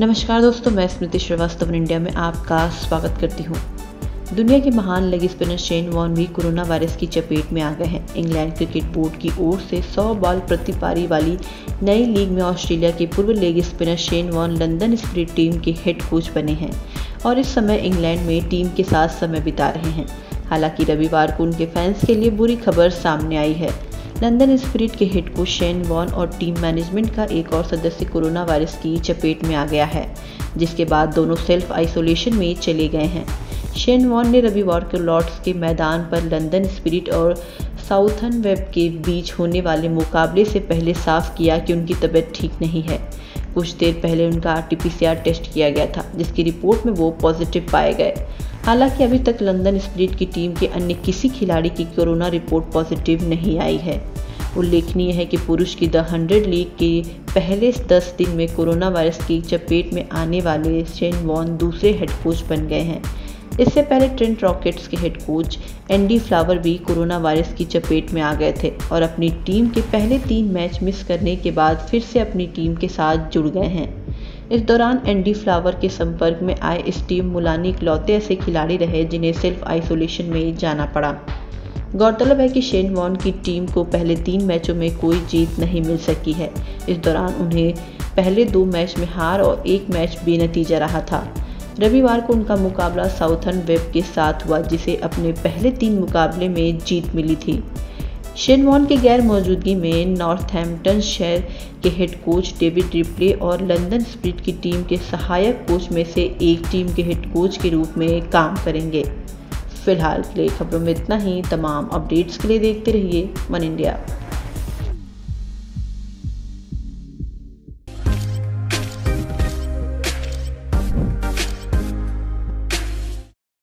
नमस्कार दोस्तों, मैं स्मृति श्रीवास्तव इंडिया में आपका स्वागत करती हूँ। दुनिया के महान लेग स्पिनर शेन वॉर्न भी कोरोना वायरस की चपेट में आ गए हैं। इंग्लैंड क्रिकेट बोर्ड की ओर से 100 बॉल प्रति पारी वाली नई लीग में ऑस्ट्रेलिया के पूर्व leg spinner Shane Warne London Spirit team के हेड कोच बने हैं और इस समय इंग्लैंड में टीम के साथ समय बिता रहे हैं। हालांकि रविवार को उनके फैंस के लिए बुरी खबर सामने आई है। लंदन स्पिरिट के हेड कोच शेन वॉर्न और टीम मैनेजमेंट का एक और सदस्य कोरोना वायरस की चपेट में आ गया है, जिसके बाद दोनों सेल्फ आइसोलेशन में चले गए हैं। शेन वॉर्न ने रविवार को लॉर्ड्स के मैदान पर लंदन स्पिरिट और साउथन वेब के बीच होने वाले मुकाबले से पहले साफ किया कि उनकी तबीयत ठीक नहीं है। कुछ देर पहले उनका PCR टेस्ट किया गया था, जिसकी रिपोर्ट में वो पॉजिटिव पाए गए। हालांकि अभी तक लंदन स्पिरिट की टीम के अन्य किसी खिलाड़ी की कोरोना रिपोर्ट पॉजिटिव नहीं आई है। उल्लेखनीय है कि पुरुष की The 100 लीग के पहले 10 दिन में कोरोना वायरस की चपेट में आने वाले शेन वॉर्न दूसरे हेड कोच बन गए हैं। इससे पहले ट्रेंट रॉकेट्स के हेड कोच एंडी फ्लावर भी कोरोना वायरस की चपेट में आ गए थे और अपनी टीम के पहले 3 मैच मिस करने के बाद फिर से अपनी टीम के साथ जुड़ गए हैं। इस दौरान एंडी फ्लावर के संपर्क में आए स्टीव मुलानी इकलौते ऐसे खिलाड़ी रहे जिन्हें सेल्फ आइसोलेशन में जाना पड़ा। गौरतलब है कि शेन वॉर्न की टीम को पहले 3 मैचों में कोई जीत नहीं मिल सकी है। इस दौरान उन्हें पहले 2 मैच में हार और 1 मैच बेनतीजा रहा था। रविवार को उनका मुकाबला साउथन वेब के साथ हुआ, जिसे अपने पहले 3 मुकाबले में जीत मिली थी। शेन वॉर्न की गैर मौजूदगी में नॉर्थहैम्पटनशायर के हेड कोच डेविड रिप्ले और लंदन स्पिरिट की टीम के सहायक कोच में से एक टीम के हेड कोच के रूप में काम करेंगे। फिलहाल के लिए खबरों में इतना ही। तमाम अपडेट्स के लिए देखते रहिए वन इंडिया।